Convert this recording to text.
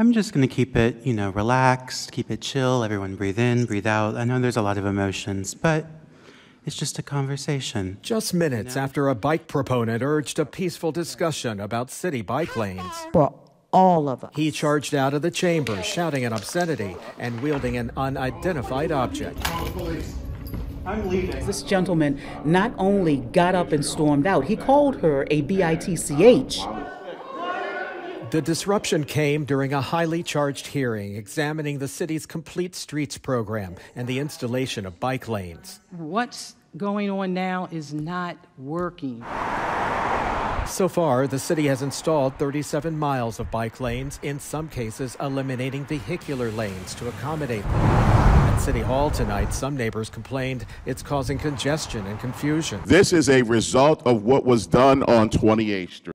I'm just going to keep it, relaxed, keep it chill. Everyone breathe in, breathe out. I know there's a lot of emotions, but it's just a conversation. Just minutes after a bike proponent urged a peaceful discussion about city bike lanes. Well, all of us. He charged out of the chamber, shouting an obscenity and wielding an unidentified object. I'm leaving. This gentleman not only got up and stormed out, he called her a bitch. The disruption came during a highly charged hearing examining the city's complete streets program and the installation of bike lanes. What's going on now is not working. So far, the city has installed 37 miles of bike lanes, in some cases eliminating vehicular lanes to accommodate them. At City Hall tonight, some neighbors complained it's causing congestion and confusion. This is a result of what was done on 28th Street.